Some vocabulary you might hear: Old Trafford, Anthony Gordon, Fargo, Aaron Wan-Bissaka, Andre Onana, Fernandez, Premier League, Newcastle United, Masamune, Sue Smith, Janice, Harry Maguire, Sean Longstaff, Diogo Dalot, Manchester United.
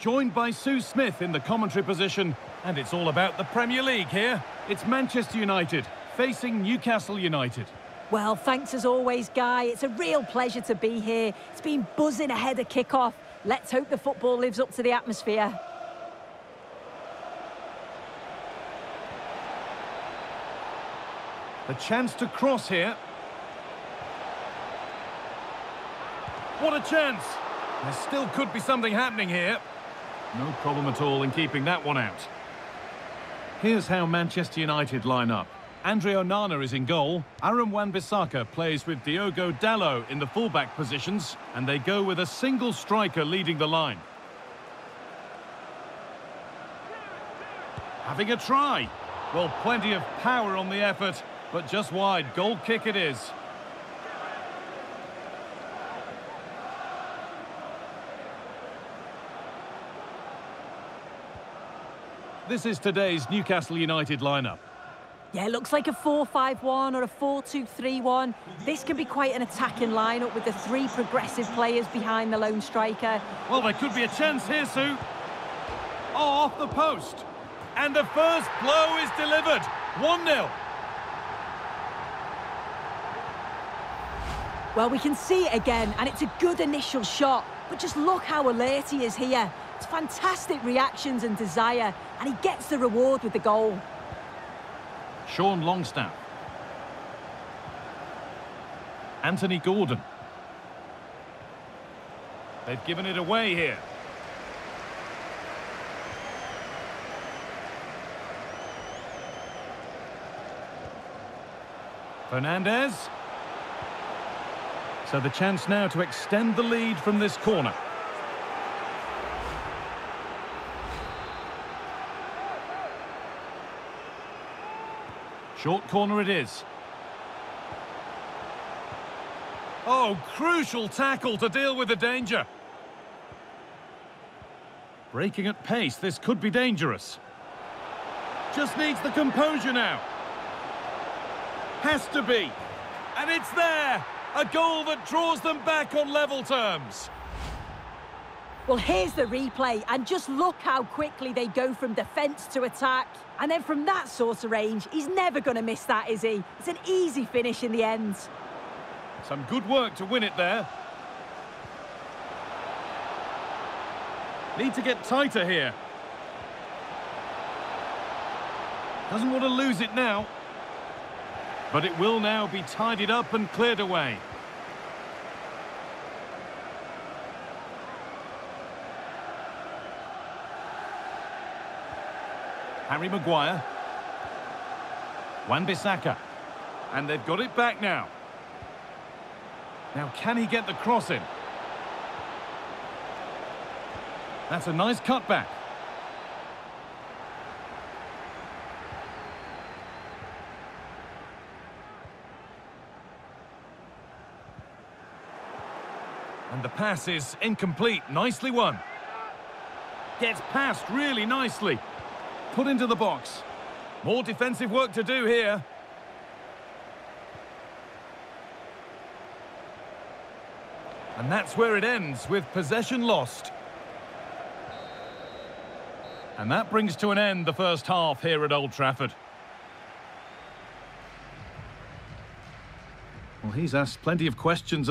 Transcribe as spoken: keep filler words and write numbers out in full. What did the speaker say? Joined by Sue Smith in the commentary position, and it's all about the Premier League here. It's Manchester United facing Newcastle United. Well, thanks as always, Guy. It's a real pleasure to be here. It's been buzzing ahead of kick-off. Let's hope the football lives up to the atmosphere. A chance to cross here. What a chance! There still could be something happening here. No problem at all in keeping that one out. Here's how Manchester United line up. Andre Onana is in goal. Aaron Wan-Bissaka plays with Diogo Dalot in the fullback positions, and they go with a single striker leading the line. Having a try. Well, plenty of power on the effort, but just wide. Goal kick it is. This is today's Newcastle United lineup. Yeah, it looks like a four five one or a four two three one. This can be quite an attacking lineup with the three progressive players behind the lone striker. Well, there could be a chance here, Sue. Oh, off the post. And the first blow is delivered. one nil. Well, we can see it again, and it's a good initial shot. But just look how alert he is here. It's fantastic reactions and desire, and he gets the reward with the goal. Sean Longstaff. Anthony Gordon. They've given it away here. Fernandez. So the chance now to extend the lead from this corner. Short corner it is. Oh, crucial tackle to deal with the danger. Breaking at pace, this could be dangerous. Just needs the composure now. Has to be. And it's there. A goal that draws them back on level terms. Well, here's the replay, and just look how quickly they go from defence to attack. And then from that sort of range, he's never going to miss that, is he? It's an easy finish in the end. Some good work to win it there. Need to get tighter here. Doesn't want to lose it now. But it will now be tidied up and cleared away. Harry Maguire. Wan-Bissaka. And they've got it back now. Now, can he get the cross in? That's a nice cutback. And the pass is incomplete. Nicely won. Gets past really nicely. Put into the box. More defensive work to do here. And that's where it ends, with possession lost. And that brings to an end the first half here at Old Trafford. Well, he's asked plenty of questions.